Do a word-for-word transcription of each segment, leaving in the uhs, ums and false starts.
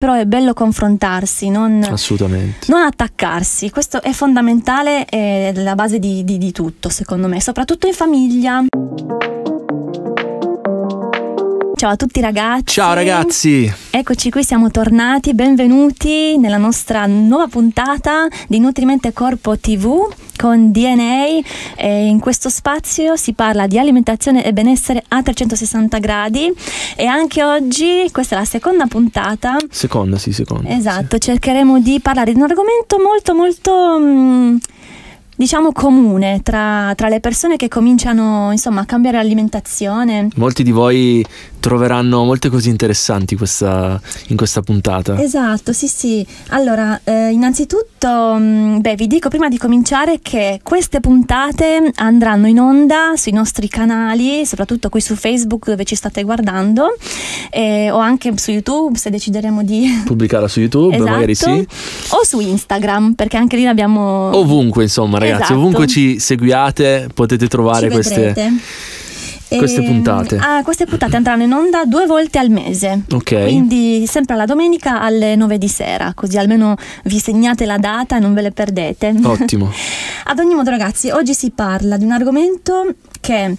Però è bello confrontarsi, non, non attaccarsi. Questo è fondamentale, è la base di, di, di tutto, secondo me, soprattutto in famiglia. Ciao a tutti ragazzi. Ciao ragazzi. Eccoci qui, siamo tornati, benvenuti nella nostra nuova puntata di Nutri Mente E Corpo tivù con D N A. E in questo spazio si parla di alimentazione e benessere a trecentosessanta gradi, e anche oggi questa è la seconda puntata. Seconda, sì, seconda. Esatto, sì. Cercheremo di parlare di un argomento molto molto... Mh, diciamo comune tra, tra le persone che cominciano insomma a cambiare alimentazione. Molti di voi troveranno molte cose interessanti questa, in questa puntata. Esatto, sì sì. Allora, eh, innanzitutto mh, beh, vi dico prima di cominciare che queste puntate andranno in onda sui nostri canali, soprattutto qui su Facebook dove ci state guardando, eh, o anche su YouTube se decideremo di pubblicarla su YouTube. Esatto. Magari sì, o su Instagram, perché anche lì l'abbiamo ovunque, insomma. Ragazzi, esatto. Ovunque ci seguiate potete trovare queste, queste puntate. Ah, queste puntate andranno in onda due volte al mese, okay. Quindi sempre alla domenica alle nove di sera, così almeno vi segnate la data e non ve le perdete. Ottimo. Ad ogni modo ragazzi, oggi si parla di un argomento che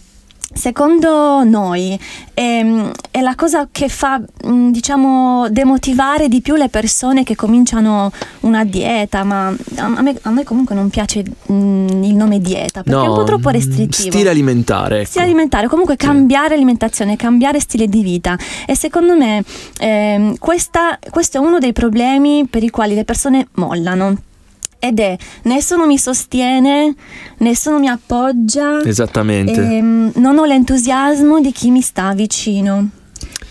secondo noi è, è la cosa che fa, diciamo, demotivare di più le persone che cominciano una dieta. Ma a me, a me comunque non piace mh, il nome dieta, perché no, è un po' troppo restrittivo. Stile alimentare, ecco. Stile alimentare, comunque cambiare, sì. Alimentazione, cambiare stile di vita. E secondo me eh, questa, questo è uno dei problemi per i quali le persone mollano. Ed è nessuno mi sostiene, nessuno mi appoggia. Esattamente. ehm, Non ho l'entusiasmo di chi mi sta vicino,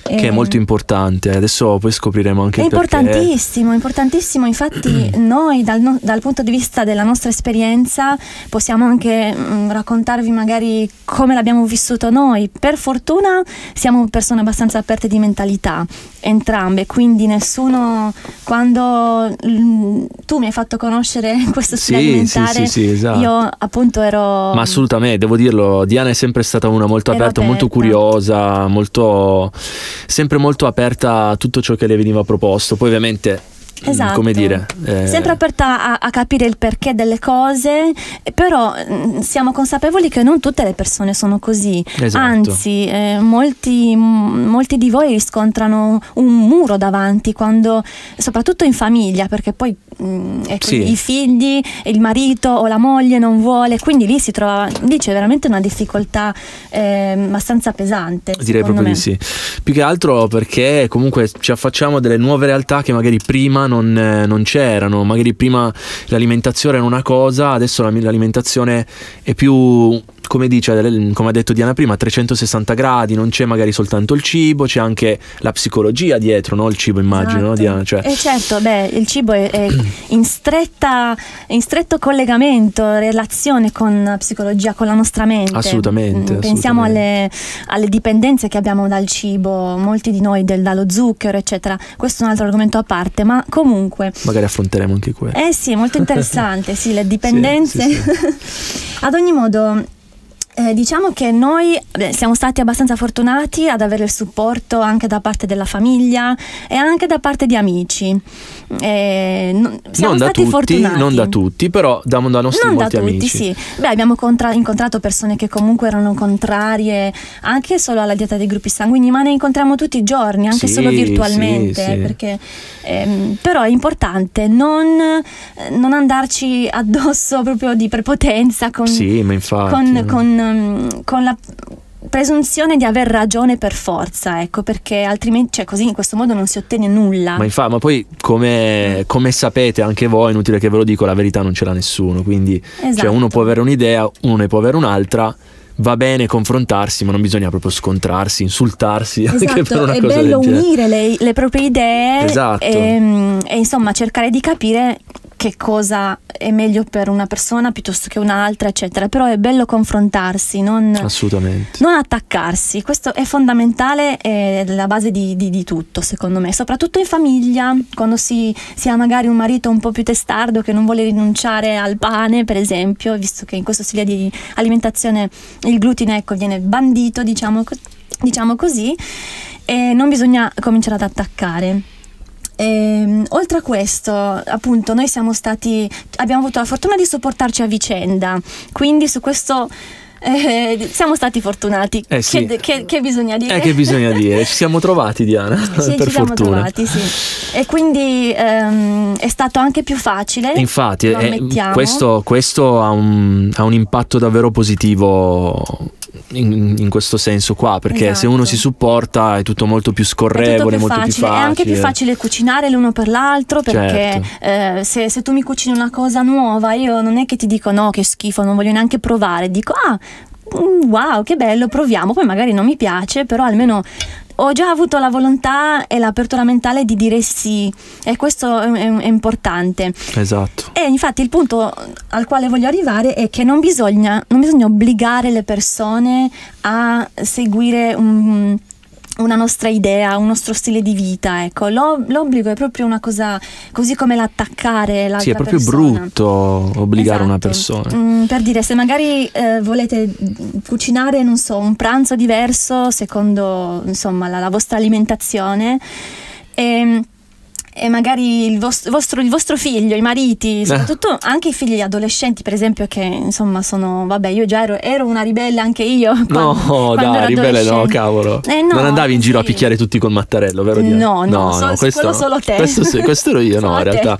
che è molto importante. Adesso poi scopriremo anche il perché. È importantissimo, importantissimo. Infatti noi dal, dal punto di vista della nostra esperienza possiamo anche mh, raccontarvi magari come l'abbiamo vissuto noi. Per fortuna siamo persone abbastanza aperte di mentalità entrambe, quindi nessuno, quando mh, tu mi hai fatto conoscere questo stile, sì, alimentare, sì, sì, sì, esatto. Io appunto ero... Ma assolutamente, devo dirlo, Diana è sempre stata una molto aperta, aperta, molto curiosa, molto... sempre molto aperta a tutto ciò che le veniva proposto. Poi ovviamente, esatto, come dire, eh... sempre aperta a, a capire il perché delle cose. Però siamo consapevoli che non tutte le persone sono così. Esatto. Anzi, eh, molti, molti di voi riscontrano un muro davanti quando, soprattutto in famiglia, perché poi mh, ecco, sì. I figli, il marito o la moglie non vuole, quindi lì si trova, lì c'è veramente una difficoltà eh, abbastanza pesante. Direi proprio me. Di sì. Più che altro perché comunque ci affacciamo delle nuove realtà che magari prima non, eh, non c'erano. Magari prima l'alimentazione era una cosa, adesso l'alimentazione è più... Come, dice, come ha detto Diana prima, trecentosessanta gradi, non c'è magari soltanto il cibo, c'è anche la psicologia dietro, no? Il cibo, immagino, esatto. No, Diana? Cioè... E certo, beh, il cibo è, è in, stretta, in stretto collegamento, relazione con la psicologia, con la nostra mente. Assolutamente. Pensiamo assolutamente. Alle, alle dipendenze che abbiamo dal cibo, molti di noi del, dallo zucchero, eccetera. Questo è un altro argomento a parte, ma comunque... Magari affronteremo anche quello. Eh sì, molto interessante, sì, le dipendenze. Sì, sì, sì. Ad ogni modo... Eh, diciamo che noi beh, siamo stati abbastanza fortunati ad avere il supporto anche da parte della famiglia e anche da parte di amici. Eh, non, siamo non stati da tutti, fortunati. Non da tutti, però da, da nostri non molti da tutti, amici. Sì. Beh, abbiamo incontrato persone che comunque erano contrarie anche solo alla dieta dei gruppi sanguigni, ma ne incontriamo tutti i giorni, anche sì, solo virtualmente. Sì, sì. Perché, ehm, però è importante non, non andarci addosso proprio di prepotenza con... Sì, ma infatti, con, no. con con la presunzione di aver ragione per forza, ecco, perché altrimenti, cioè, così in questo modo non si ottiene nulla. Ma infatti, ma poi come, come sapete anche voi, inutile che ve lo dico, la verità non ce l'ha nessuno, quindi esatto. Cioè, uno può avere un'idea, uno ne può avere un'altra. Va bene confrontarsi, ma non bisogna proprio scontrarsi, insultarsi. Esatto, anche per una è cosa bello unire le, le proprie idee, esatto. e, e insomma cercare di capire che cosa è meglio per una persona piuttosto che un'altra, eccetera. Però è bello confrontarsi, non, assolutamente. Non attaccarsi. Questo è fondamentale, è la base di, di, di tutto, secondo me. Soprattutto in famiglia, quando si, si ha magari un marito un po' più testardo che non vuole rinunciare al pane, per esempio, visto che in questo stile di alimentazione il glutine, ecco, viene bandito, diciamo, diciamo così, e non bisogna cominciare ad attaccare. E, oltre a questo, appunto, noi siamo stati, abbiamo avuto la fortuna di sopportarci a vicenda, quindi su questo Eh, siamo stati fortunati, eh sì. che, che, che bisogna dire? Eh, che bisogna dire, ci siamo trovati, Diana, sì, per ci fortuna. Siamo trovati, sì. E quindi ehm, è stato anche più facile. Infatti, eh, questo, questo ha, un, ha un impatto davvero positivo in, in questo senso qua, perché esatto. se uno si supporta è tutto molto più scorrevole, è più molto facile. più facile. È anche più facile cucinare l'uno per l'altro, perché certo. eh, se, se tu mi cucini una cosa nuova, io non è che ti dico no, che schifo, non voglio neanche provare, dico ah, wow, che bello, proviamo, poi magari non mi piace, però almeno ho già avuto la volontà e l'apertura mentale di dire sì, e questo è, è importante. Esatto. E infatti il punto al quale voglio arrivare è che non bisogna, non bisogna obbligare le persone a seguire un, una nostra idea, un nostro stile di vita, ecco. L'obbligo è proprio una cosa, così come l'attaccare l'altra persona. Sì, è proprio persona. brutto obbligare esatto. una persona. Mm, per dire, se magari eh, volete cucinare, non so, un pranzo diverso secondo, insomma, la, la vostra alimentazione, e, e magari il vostro, vostro, il vostro figlio, i mariti, soprattutto eh. anche i figli adolescenti, per esempio, che insomma sono, vabbè, io già ero, ero una ribelle anche io quando, no, dai, ribelle no, cavolo, eh, no, non andavi in giro sì. a picchiare tutti col mattarello, vero? No, no, no, so, no questo, quello solo te, questo, sì, questo ero io, no, in realtà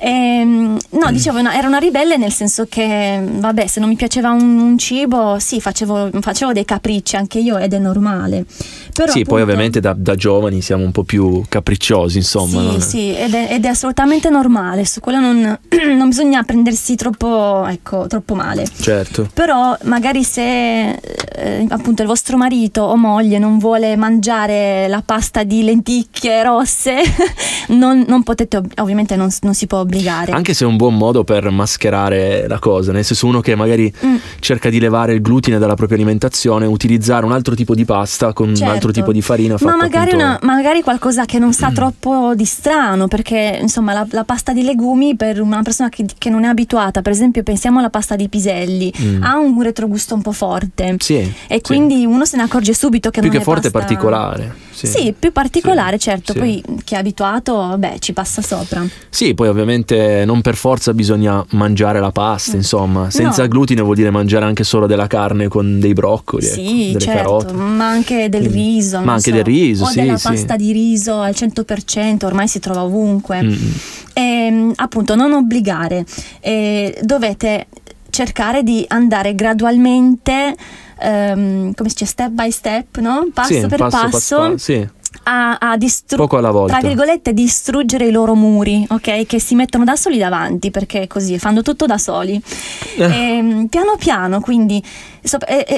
Ehm, no, dicevo, no, era una ribelle nel senso che, vabbè, se non mi piaceva un, un cibo, sì, facevo, facevo dei capricci anche io, ed è normale. Però, sì, appunto, poi ovviamente da, da giovani siamo un po' più capricciosi, insomma. Sì, non... sì, ed è, ed è assolutamente normale, su quello non, non bisogna prendersi troppo, ecco, troppo male. Certo. Però magari se eh, appunto il vostro marito o moglie non vuole mangiare la pasta di lenticchie rosse, non, non potete, ovviamente non, non si può obbligare. Anche se è un buon modo per mascherare la cosa, nel senso, uno che magari mm. cerca di levare il glutine dalla propria alimentazione, utilizzare un altro tipo di pasta con certo. un altro tipo di farina, ma magari, appunto... una, magari qualcosa che non sa troppo di strano, perché insomma la, la pasta di legumi per una persona che, che non è abituata, per esempio pensiamo alla pasta di piselli, mm. ha un retrogusto un po' forte, sì, e quindi sì. uno se ne accorge subito che più non che è forte pasta... particolare sì. sì, più particolare, sì, certo sì. poi chi è abituato, beh, ci passa sopra. Sì, poi ovviamente non per forza bisogna mangiare la pasta, insomma, senza no. glutine vuol dire mangiare anche solo della carne con dei broccoli, sì, ecco, delle certo, carote, ma anche del riso, mm. ma anche so, del riso, o sì, della sì. pasta di riso al cento per cento, ormai si trova ovunque. Mm. E, appunto, non obbligare, e dovete cercare di andare gradualmente, um, come si dice, step by step, no? Passo sì, per passo, passo, passo sì. a, a poco alla volta, tra virgolette, distruggere i loro muri, ok? Che si mettono da soli davanti, perché così fanno tutto da soli. Eh. E, piano piano, quindi,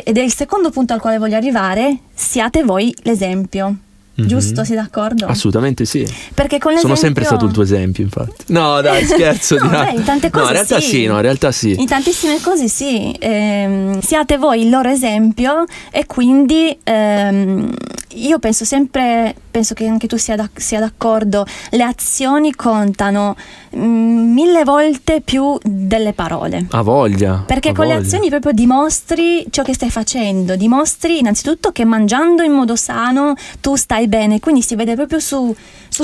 ed è il secondo punto al quale voglio arrivare: siate voi l'esempio. Giusto, sei d'accordo? Assolutamente sì. Perché con l'esempio... Sono sempre stato il tuo esempio, infatti. No, dai, scherzo. no, dai, in tante cose no, in realtà sì. sì. No, in realtà sì. In tantissime cose sì. Ehm, siate voi il loro esempio, e quindi ehm, io penso sempre, penso che anche tu sia d'accordo, le azioni contano mh, mille volte più delle parole. A voglia. Perché con le azioni proprio dimostri ciò che stai facendo, dimostri innanzitutto che mangiando in modo sano tu stai bene, quindi si vede proprio su, sul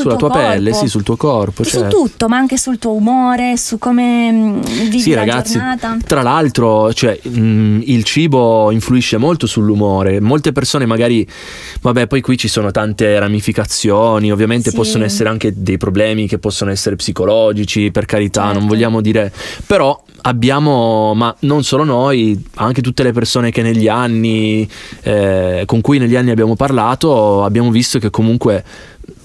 sulla tuo tua corpo. pelle, sì, sul tuo corpo, certo. su tutto, ma anche sul tuo umore, su come vivi sì, la ragazzi, giornata. Tra l'altro, cioè, mh, il cibo influisce molto sull'umore. Molte persone magari, vabbè, poi qui ci sono tante ramificazioni, ovviamente sì. possono essere anche dei problemi che possono essere psicologici, per carità, certo. non vogliamo dire, però abbiamo, ma non solo noi, anche tutte le persone che negli anni eh, con cui negli anni abbiamo parlato, abbiamo visto che comunque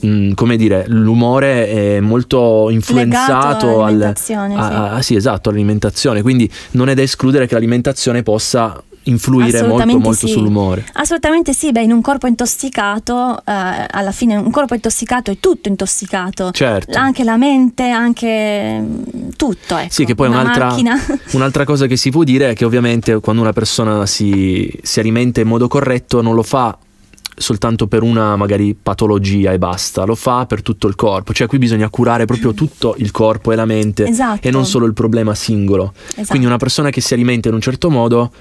mh, come dire, l'umore è molto influenzato all'alimentazione, al, a, sì. A, sì, esatto, all'alimentazione, quindi non è da escludere che l'alimentazione possa influire molto, molto sì. sull'umore. Assolutamente sì, beh, in un corpo intossicato eh, alla fine un corpo intossicato è tutto intossicato, certo. anche la mente, anche tutto, ecco. Sì, che poi un'altra un'altra cosa che si può dire è che ovviamente quando una persona si, si alimenta in modo corretto non lo fa soltanto per una magari patologia e basta, lo fa per tutto il corpo, cioè qui bisogna curare proprio tutto il corpo e la mente, esatto. e non solo il problema singolo, esatto. quindi una persona che si alimenta in un certo modo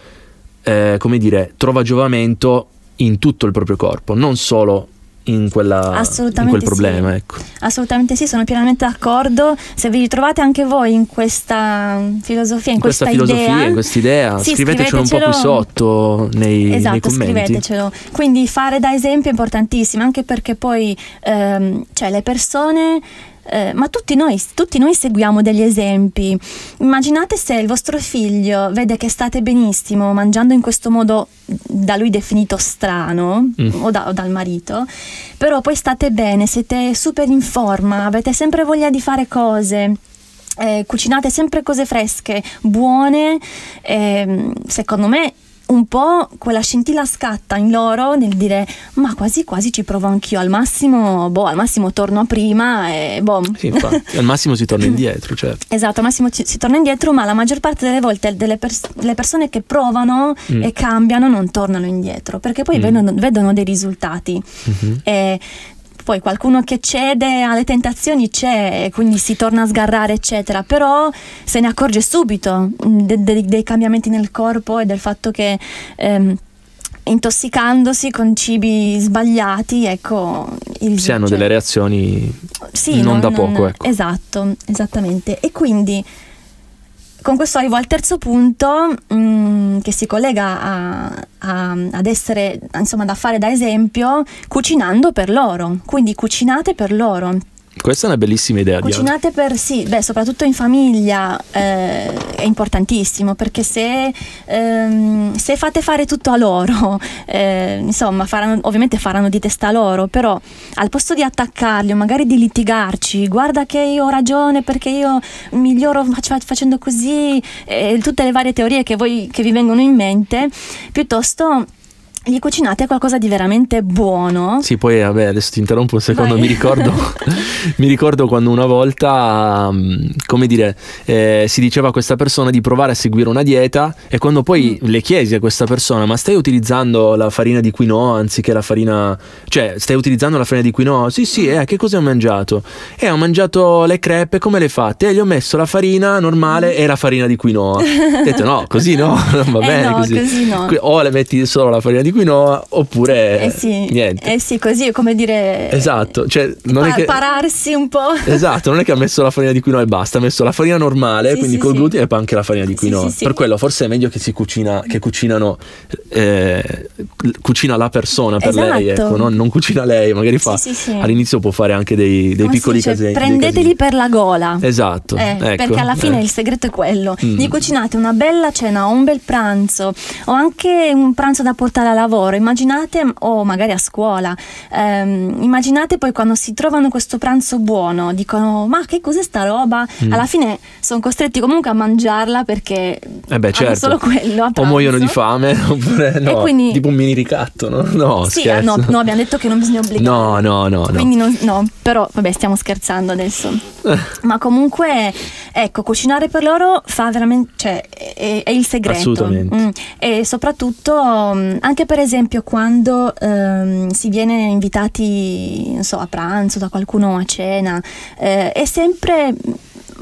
Eh, come dire, trova giovamento in tutto il proprio corpo, non solo in, quella, in quel problema, sì. Ecco. Assolutamente sì, sono pienamente d'accordo. Se vi trovate anche voi in questa filosofia, in, in questa, questa filosofia, idea, in questa idea, sì, scrivetecelo, scrivetecelo un po' qui sotto nei, esatto, nei commenti. Scrivetecelo. Quindi fare da esempio è importantissimo, anche perché poi ehm, cioè le persone, Eh, ma tutti noi, tutti noi seguiamo degli esempi. Immaginate se il vostro figlio vede che state benissimo mangiando in questo modo da lui definito strano, mm. o, da, o dal marito, però poi state bene, siete super in forma, avete sempre voglia di fare cose, eh, cucinate sempre cose fresche, buone, eh, secondo me un po' quella scintilla scatta in loro nel dire: ma quasi quasi ci provo anch'io, al massimo, boh, al massimo torno a prima e boh. Sì, infatti, al massimo si torna indietro, certo. Esatto, al massimo ci, si torna indietro, ma la maggior parte delle volte delle pers le persone che provano mm. e cambiano non tornano indietro, perché poi mm. vedono, vedono dei risultati. Mm-hmm. E poi qualcuno che cede alle tentazioni c'è, e quindi si torna a sgarrare eccetera, però se ne accorge subito de de dei cambiamenti nel corpo e del fatto che ehm, intossicandosi con cibi sbagliati, ecco, il, si cioè, hanno delle reazioni, sì, non, non da poco, non, ecco. Esatto, esattamente. E quindi con questo arrivo al terzo punto, mh, che si collega a, a, ad essere, insomma, da fare da esempio, cucinando per loro. Quindi cucinate per loro. Questa è una bellissima idea. Cucinate per, sì, beh, soprattutto in famiglia eh, è importantissimo, perché se, ehm, se fate fare tutto a loro, eh, insomma, faranno, ovviamente faranno di testa loro, però al posto di attaccarli o magari di litigarci, guarda che io ho ragione perché io miglioro facendo così, eh, tutte le varie teorie che, voi, che vi vengono in mente, piuttosto gli cucinate qualcosa di veramente buono. Sì, poi vabbè, adesso ti interrompo un secondo. Vai. mi ricordo mi ricordo quando una volta, come dire, eh, si diceva a questa persona di provare a seguire una dieta, e quando poi mm. le chiesi a questa persona: ma stai utilizzando la farina di quinoa anziché la farina, cioè stai utilizzando la farina di quinoa? Sì sì. Eh, che cosa ho mangiato? Eh, ho mangiato le crepe. Come le fate? Eh, gli ho messo la farina normale mm. e la farina di quinoa. Ho detto: no, così no, non va eh bene, no, così, così no. O le metti solo la farina di quinoa, oppure eh sì, niente. Eh sì, così è, come dire, esatto, cioè non pa è che pararsi un po'. Esatto, non è che ha messo la farina di quinoa e basta, ha messo la farina normale, sì, quindi sì, col sì. glutine e poi anche la farina di quinoa. Sì, sì, sì. Per quello forse è meglio che si cucina, che cucinano, eh, cucina la persona per esatto. lei, ecco, no? Non cucina lei, magari fa sì, sì, sì. all'inizio può fare anche dei, dei piccoli cioè, casini. Prendeteli per la gola. Esatto, eh, ecco. Perché alla fine eh. il segreto è quello. Mm. Gli cucinate una bella cena o un bel pranzo o anche un pranzo da portare alla lavoro, immaginate, o magari a scuola, ehm, immaginate poi quando si trovano questo pranzo buono, dicono: ma che cos'è sta roba? Mm. Alla fine sono costretti comunque a mangiarla, perché eh beh, certo. solo quello a pranzo. O muoiono di fame, oppure no, e quindi, tipo un mini ricatto, no? No, sì, no, no, abbiamo detto che non bisogna obbligare. No, no, no. Quindi no. Non, no, però vabbè, stiamo scherzando adesso. Ma comunque, ecco, cucinare per loro fa veramente, cioè, è, è il segreto. Assolutamente. Mm. E soprattutto, anche per esempio quando ehm, si viene invitati, non so, a pranzo da qualcuno, a cena, eh, è sempre,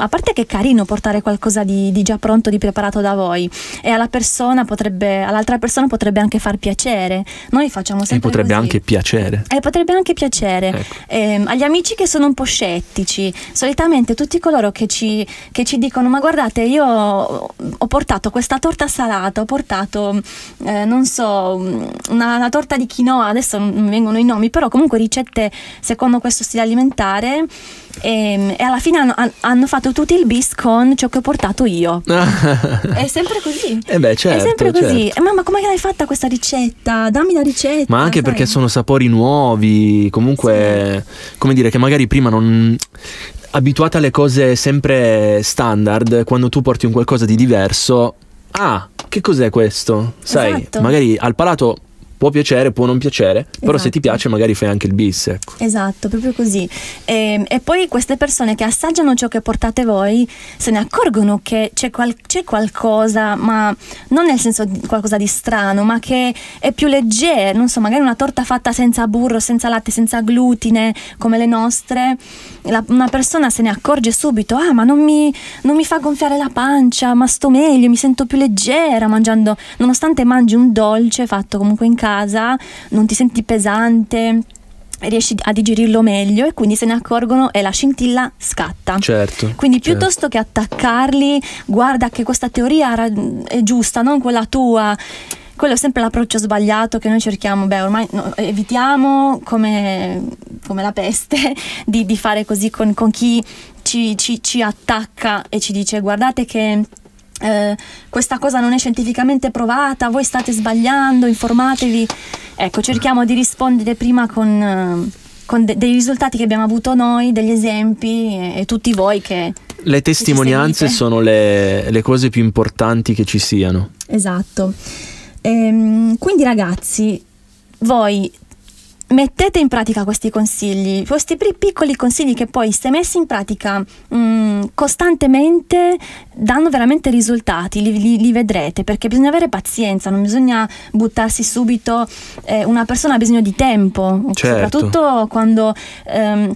a parte che è carino portare qualcosa di, di già pronto, di preparato da voi, e alla persona potrebbe, all'altra persona potrebbe anche far piacere. Noi facciamo sempre e potrebbe così. Anche piacere. E potrebbe anche piacere. Ecco. Eh, agli amici che sono un po' scettici, solitamente tutti coloro che ci, che ci dicono: ma guardate, io ho portato questa torta salata, ho portato, eh, non so, una, una torta di quinoa, adesso non mi vengono i nomi, però comunque ricette secondo questo stile alimentare, e, e alla fine hanno, hanno fatto tutto il bis con ciò che ho portato io. È sempre così. Eh beh, certo, è sempre così. Certo. Mamma, come l'hai fatta questa ricetta? Dammi la ricetta. Ma anche sai? Perché sono sapori nuovi, comunque, sì. come dire, che magari prima non, abituata alle cose sempre standard, quando tu porti un qualcosa di diverso, ah, che cos'è questo? Sai, esatto. magari al palato può piacere, può non piacere, esatto. però se ti piace magari fai anche il bis, ecco. Esatto, proprio così. E, e poi queste persone che assaggiano ciò che portate voi se ne accorgono che c'è qual qualcosa, ma non nel senso di qualcosa di strano, ma che è più leggero, non so, magari una torta fatta senza burro, senza latte, senza glutine, come le nostre, la, una persona se ne accorge subito: ah, ma non mi, non mi fa gonfiare la pancia, ma sto meglio, mi sento più leggera mangiando, nonostante mangi un dolce fatto comunque in casa, non ti senti pesante. riesci a digerirlo meglio e quindi se ne accorgono e la scintilla scatta. Certo. Quindi piuttosto certo. che attaccarli, guarda che questa teoria è giusta, non quella tua. Quello è sempre l'approccio sbagliato che noi cerchiamo, beh ormai no, evitiamo come, come la peste di, di fare così con, con chi ci, ci, ci attacca e ci dice guardate che eh, questa cosa non è scientificamente provata, voi state sbagliando, informatevi. Ecco, cerchiamo di rispondere prima con, con de- dei risultati che abbiamo avuto noi, degli esempi e, e tutti voi che... Le testimonianze che sono le, le cose più importanti che ci siano. Esatto. Ehm, quindi ragazzi, voi mettete in pratica questi consigli, questi piccoli consigli che poi se messi in pratica mh, costantemente danno veramente risultati, li, li, li vedrete, perché bisogna avere pazienza, non bisogna buttarsi subito, eh, una persona ha bisogno di tempo, certo. soprattutto quando... Ehm,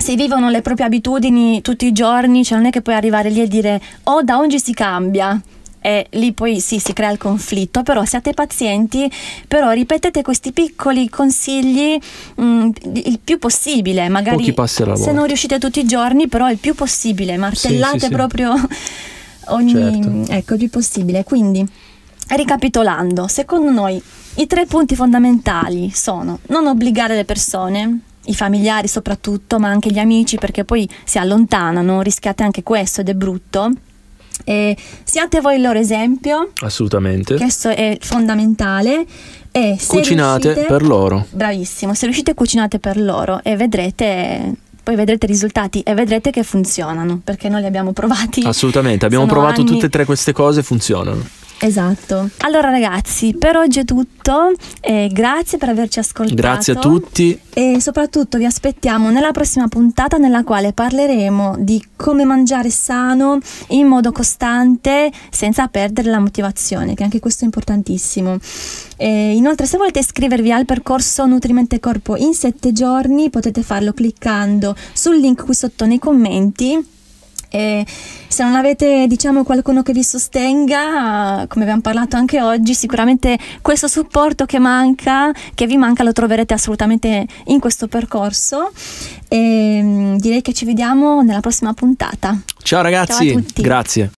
se vivono le proprie abitudini tutti i giorni, cioè non è che puoi arrivare lì e dire oh da oggi si cambia, e lì poi sì si crea il conflitto, però siate pazienti, però ripetete questi piccoli consigli mh, il più possibile, magari se volta. non riuscite tutti i giorni, però il più possibile, martellate sì, sì, proprio sì. ogni certo. ecco il più possibile. Quindi ricapitolando, secondo noi i tre punti fondamentali sono non obbligare le persone, i familiari soprattutto, ma anche gli amici, perché poi si allontanano, rischiate anche questo ed è brutto. E siate voi il loro esempio, assolutamente, questo è fondamentale, e se cucinate riuscite, per loro, bravissimo, se riuscite cucinate per loro e vedrete, poi vedrete i risultati e vedrete che funzionano, perché noi li abbiamo provati, assolutamente, abbiamo Sono provato anni... tutte e tre queste cose, funzionano. Esatto. Allora ragazzi, per oggi è tutto, eh, grazie per averci ascoltato. Grazie a tutti. E soprattutto vi aspettiamo nella prossima puntata, nella quale parleremo di come mangiare sano in modo costante senza perdere la motivazione, che anche questo è importantissimo. E inoltre, se volete iscrivervi al percorso Nutri Mente Corpo in sette giorni, potete farlo cliccando sul link qui sotto nei commenti. E se non avete, diciamo, qualcuno che vi sostenga, come abbiamo parlato anche oggi, sicuramente questo supporto che manca, che vi manca, lo troverete assolutamente in questo percorso. E direi che ci vediamo nella prossima puntata. Ciao ragazzi, ciao a tutti. Grazie.